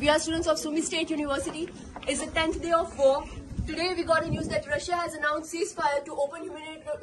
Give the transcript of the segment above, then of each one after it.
We are students of Sumy State University. It's the 10th day of war. Today we got a news that Russia has announced ceasefire to open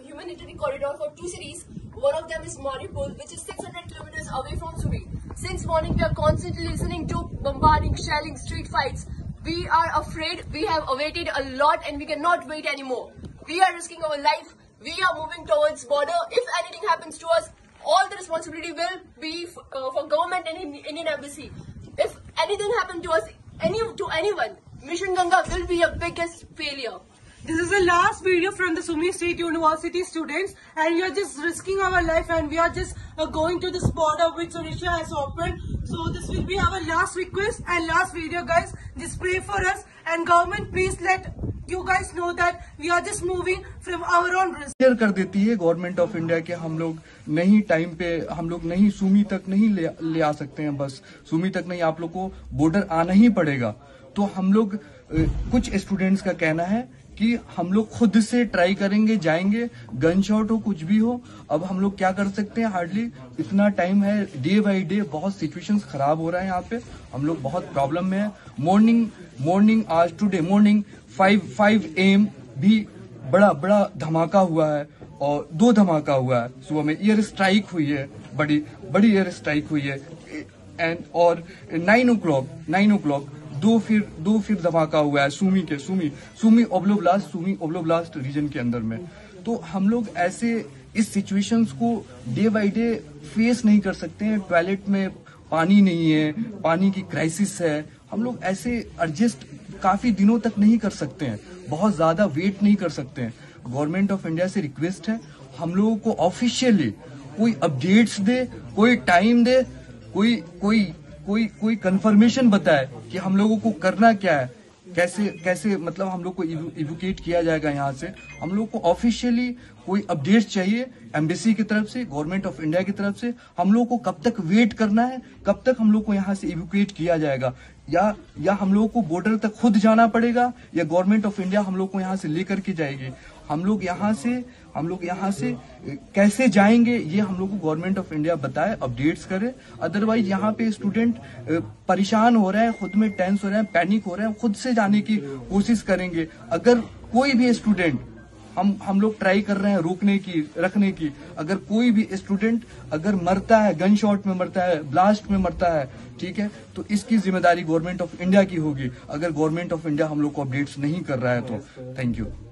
humanitarian corridor for two cities. One of them is Moripol, which is 600 kilometers away from Sumy. Since morning we are constantly listening to bombarding, shelling, street fights. We are afraid. We have awaited a lot and we cannot wait anymore. We are risking our life. We are moving towards border. If anything happens to us, all the responsibility will be for government and Indian embassy. If anything happened to us, to anyone, Mission Ganga will be your biggest failure. This is the last video from the Sumy State University students, and we are just risking our life, and we are just going to this border which Russia has opened. So this will be our last request and last video, guys. Just pray for us, and government, please let you guys know that we are just moving from our own risk. Clear कर देती है government of India के हम लोग नहीं सुमी तक नहीं ले आ सकते हैं, बस सुमी तक नहीं, आप लोग को बॉर्डर आना ही पड़ेगा। तो हम लोग कुछ स्टूडेंट्स का कहना है कि हम लोग खुद से ट्राई करेंगे, जाएंगे, गन शॉट हो कुछ भी हो। अब हम लोग क्या कर सकते हैं, हार्डली इतना टाइम है, डे बाय डे बहुत सिचुएशंस खराब हो रहा है यहाँ पे, हम लोग बहुत प्रॉब्लम में है। मॉर्निंग आज टुडे मॉर्निंग 5 AM भी बड़ा धमाका हुआ है और 2 धमाका हुआ है सुबह में, एयर स्ट्राइक हुई है, बड़ी एयर स्ट्राइक हुई है। एंड और 9 o'clock 2 फिर धमाका हुआ है सुमी ओब्लास्ट रीजन के अंदर में। तो हम लोग ऐसे इस सिचुएशंस को डे बाय डे फेस नहीं कर सकते हैं। टॉयलेट में पानी नहीं है, पानी की क्राइसिस है, हम लोग ऐसे एडजस्ट काफी दिनों तक नहीं कर सकते हैं, बहुत ज्यादा वेट नहीं कर सकते हैं। गवर्नमेंट ऑफ इंडिया से रिक्वेस्ट है, हम लोगों को ऑफिशियली कोई अपडेट्स दे, कोई टाइम दे, कोई कंफर्मेशन बताए कि हम लोगों को करना क्या है, कैसे मतलब हम लोग को एजुकेट किया जाएगा यहाँ से। हम लोग को ऑफिशियली कोई अपडेट चाहिए एम्बेसी की तरफ से, गवर्नमेंट ऑफ इंडिया की तरफ से। हम लोग को कब तक वेट करना है, कब तक हम लोग को यहाँ से एजुकेट किया जाएगा, या हम लोग को बॉर्डर तक खुद जाना पड़ेगा, या गवर्नमेंट ऑफ इंडिया हम लोग को यहाँ से लेकर के जाएगी। हम लोग यहाँ से कैसे जाएंगे, ये हम लोग को गवर्नमेंट ऑफ इंडिया बताए, अपडेट्स करे। अदरवाइज यहाँ पे स्टूडेंट परेशान हो रहे हैं, खुद में टेंस हो रहे हैं, पैनिक हो रहे हैं, खुद से जाने की कोशिश करेंगे। अगर कोई भी स्टूडेंट, हम लोग ट्राई कर रहे हैं रोकने की, रखने की, अगर कोई भी स्टूडेंट अगर मरता है, गन शॉट में मरता है, ब्लास्ट में मरता है, ठीक है, तो इसकी जिम्मेदारी गवर्नमेंट ऑफ इंडिया की होगी, अगर गवर्नमेंट ऑफ इंडिया हम लोग को अपडेट्स नहीं कर रहा है तो। Thank you.